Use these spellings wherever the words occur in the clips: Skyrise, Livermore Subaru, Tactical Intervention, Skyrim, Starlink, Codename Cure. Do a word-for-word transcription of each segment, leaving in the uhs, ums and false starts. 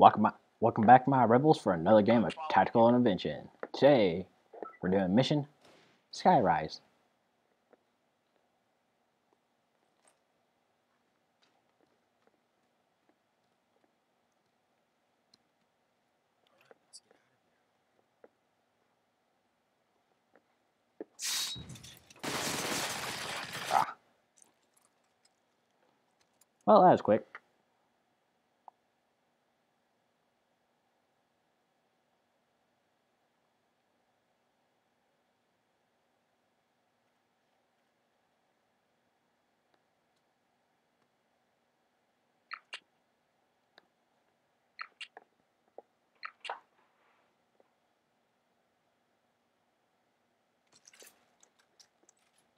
Welcome, my, welcome back, my rebels, for another game of Tactical Intervention. Today, we're doing mission Skyrise. Ah. Well, that was quick.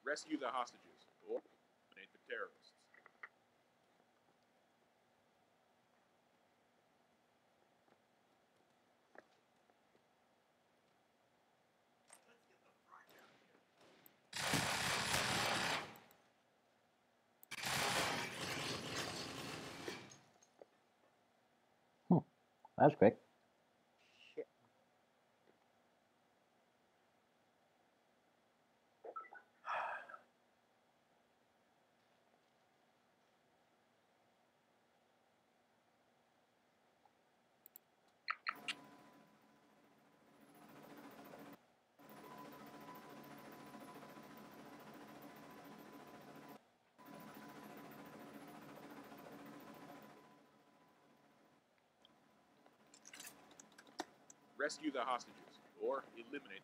Rescue the hostages, or eliminate the terrorists. Let's get the front down here. Hmm. That's quick. Rescue the hostages, or eliminate.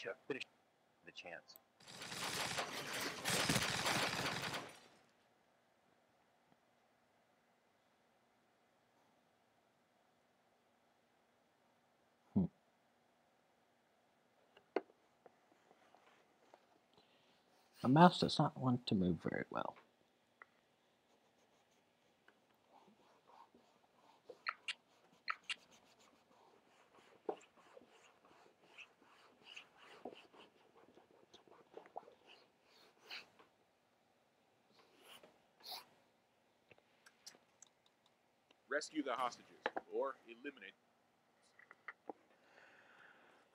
Should have finished the chance. Hmm. A mouse does not want to move very well. Rescue the hostages, or eliminate.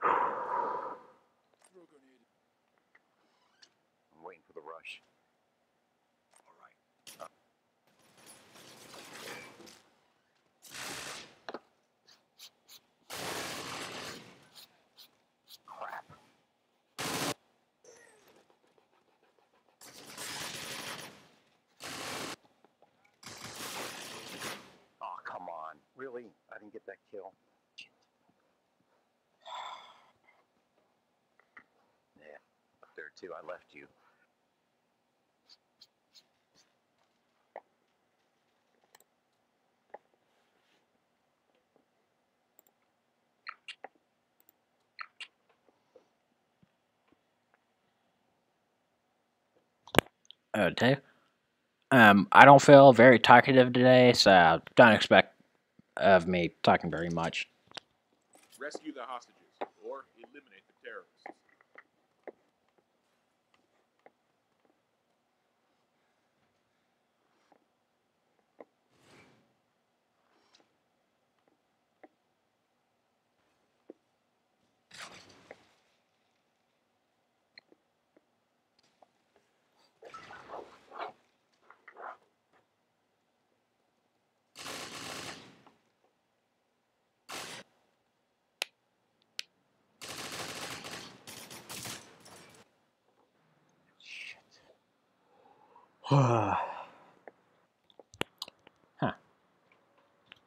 I'm waiting for the rush. All right. Uh. Crap. Really? I didn't get that kill. Yeah, up there too. I left you. Okay. Um, I don't feel very talkative today, so don't expect of me talking very much. Rescue the hostages, or eliminate the terrorists. Huh.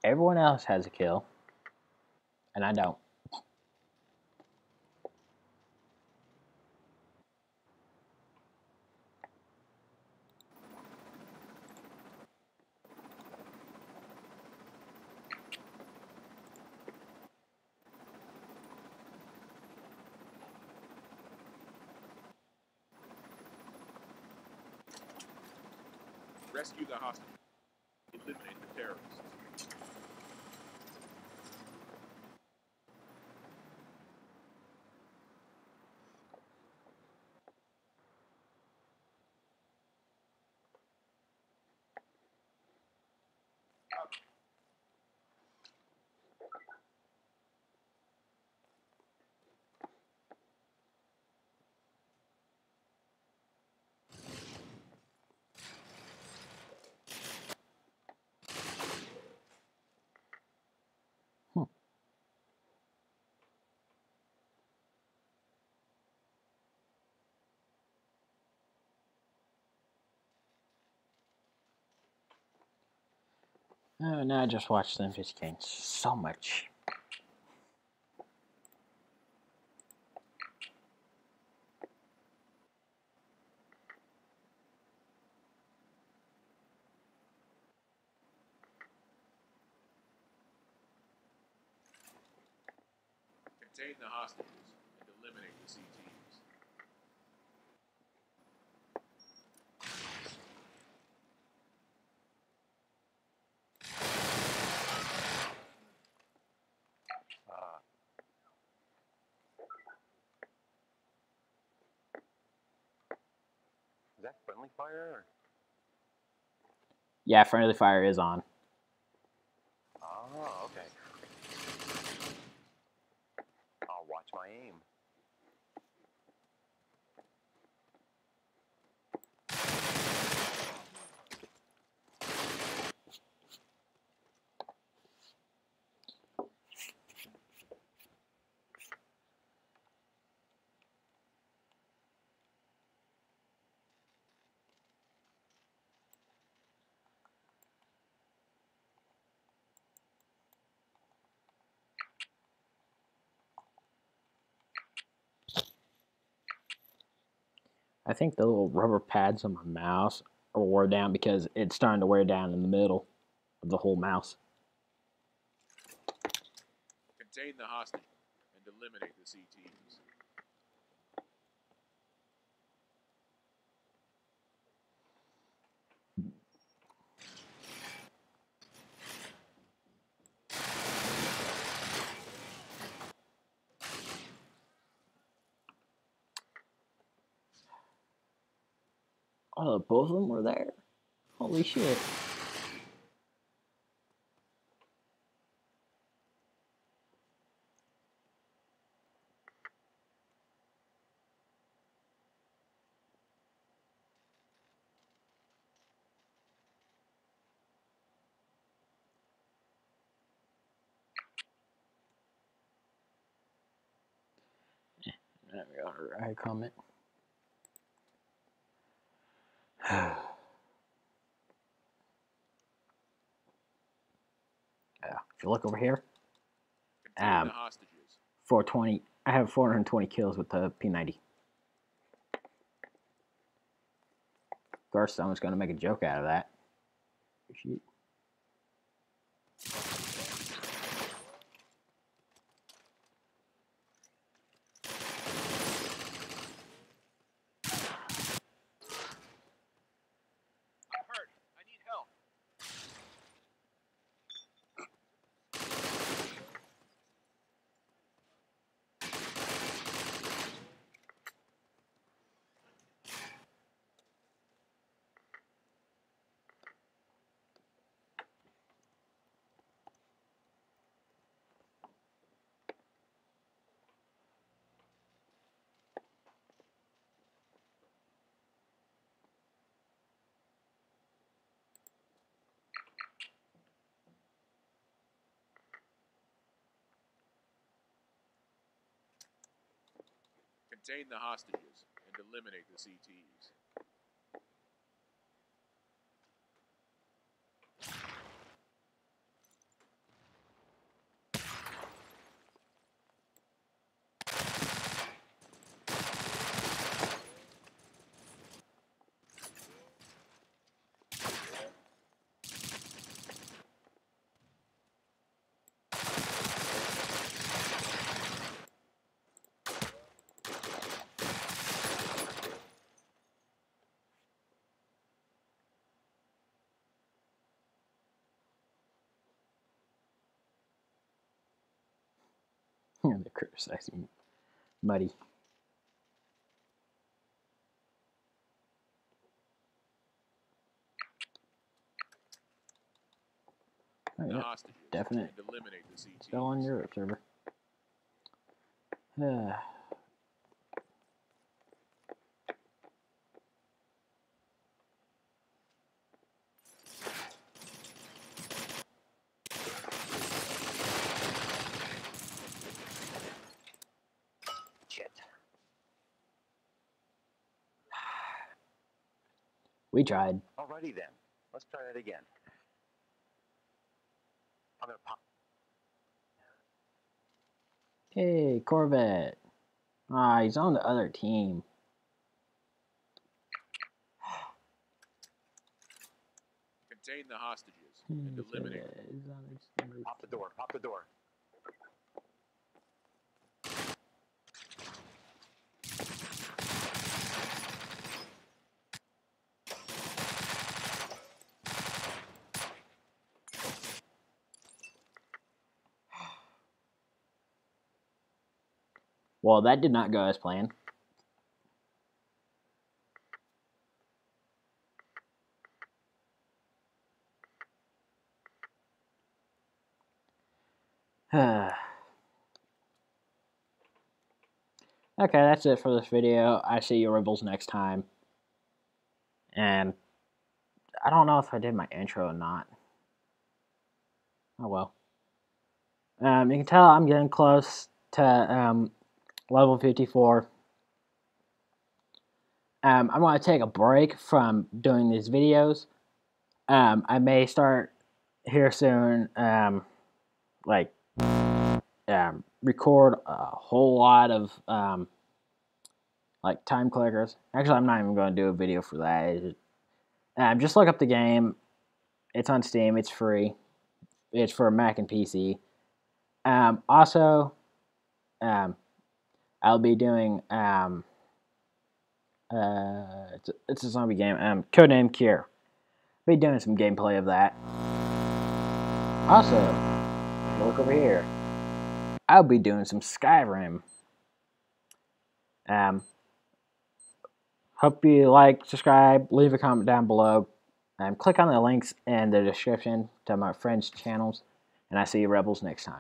Everyone else has a kill, and I don't. rescue the hostage, eliminate the terrorists. Oh, now I just watched them just gain so much. Contain the hostages and eliminate the C T. Fire? Yeah, friendly fire is on. Oh, okay. I'll watch my aim. I think the little rubber pads on my mouse are worn down because it's starting to wear down in the middle of the whole mouse. Contain the hostage and eliminate the C Ts. Oh, both of them were there? Holy shit. I comment. Yeah. If you look over here, um, four twenty. I have four hundred twenty kills with the P ninety. Of course, someone's gonna make a joke out of that. Shoot. Contain the hostages and eliminate the C Ts. They're criticizing me. Muddy. Right, yeah. Definite. Still on Europe server. Uh. Shit. We tried. Alrighty then. Let's try that again. Hey, Corvette. Ah, he's on the other team. Contain the hostages and eliminate them. Pop the door, pop the door. Well, that did not go as planned. Okay, that's it for this video. I see you rebels next time. And I don't know if I did my intro or not. Oh well. Um, you can tell I'm getting close to... Um, Level fifty-four. Um, I'm going to take a break from doing these videos. Um, I may start here soon, um, like, um, record a whole lot of, um, like, time clickers. Actually, I'm not even going to do a video for that. Um, just look up the game. It's on Steam. It's free. It's for Mac and P C. Um, also, um, I'll be doing, um, uh, it's a, it's a zombie game, um, Codename Cure. I'll be doing some gameplay of that. Also, look over here. I'll be doing some Skyrim. Um, hope you like, subscribe, leave a comment down below. Um, click on the links in the description to my friends' channels. And I see you rebels next time.